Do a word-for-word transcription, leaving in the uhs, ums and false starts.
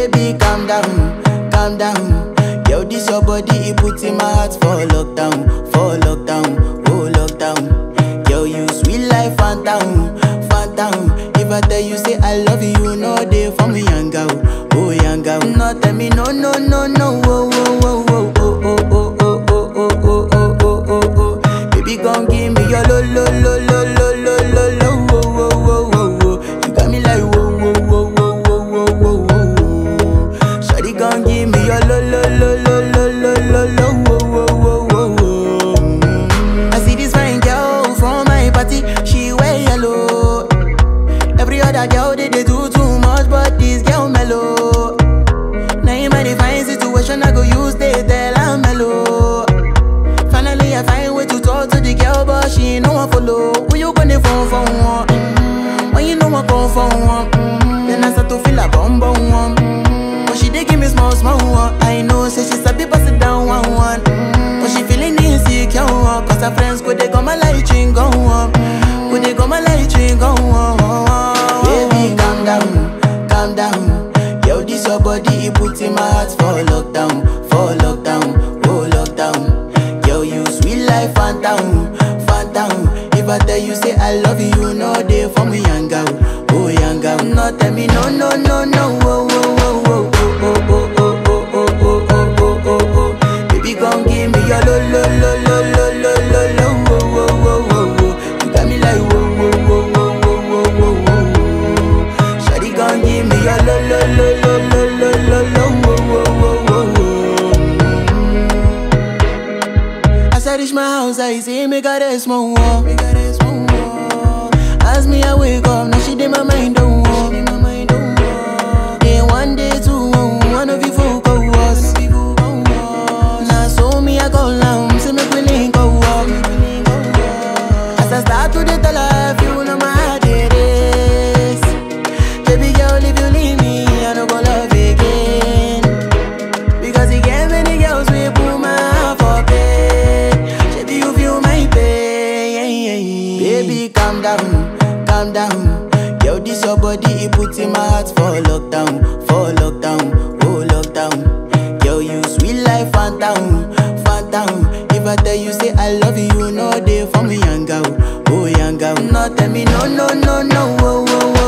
Baby, calm down, calm down. Yo, this your body, it puts in my heart for lockdown, for lockdown, oh lockdown. Yo, you sweet life, Fanta, Fanta. If I tell you say I love you, no day for me, young girl, oh young girl. No tell me no, no, no, no, oh, oh, oh, oh, oh, oh, oh, oh, oh, oh, oh, oh, oh, oh. Baby, gon' give me your lo, lo, lo, lo, lo, lo, lo, lo. That girl did they do too much, but this girl mellow. Now in my divine situation, I go use they tell I'm mellow. Finally, I find way to talk to the girl, but she ain't no one follow. Who you gonna phone for one? Mm-hmm. When you know I come for one, mm-hmm. Then I start to feel a bum bum one. Mm-hmm. But she did give me small small one. I know, say she's a bit busted down one one. Mm-hmm. But she feeling insecure, cause her friends could they come my light drink go on. Mm-hmm. Could they go my light drink go on. Calm down, yo, this your body, it puts in my heart for lockdown, for lockdown, oh lockdown. Yo, you sweet life, Fanta, Fanta. If I tell you say I love you, no day for me, young girl, oh young girl. No tell me no, no, no, no, oh, oh, oh, oh, oh, oh, oh, oh, oh, oh, oh, oh, oh, oh. Baby, gon' give me your lo, lo, lo, lo, lo, lo, lo, lo, oh, oh, oh, oh. You got me like oh, oh, oh, oh, oh, oh, oh, oh. Shawty gon' give me your lo, lo, lo, lo, lo, lo, lo, lo, wo, wo, wo, wo. As I reach my house, I say, make her rest my wall. As me, I wake up, now she did my mind on wall. Then one day, two, one of you folk go was. Now so me, I go down, say me we link go walk. As I start to the life, you know my heart it is. Baby girl, if you leave me, I no go love again. Because you get many girls, we put my heart for bed. Baby, you feel my pain. Baby, calm down, calm down. Yo, this your body, it puts in my heart for lockdown, for lockdown, oh lockdown. Yo, you sweet life, Fanta, Fanta. If I tell you say I love you, no day for me, young girl, oh young girl. No tell me no, no, no, no, oh, oh, oh.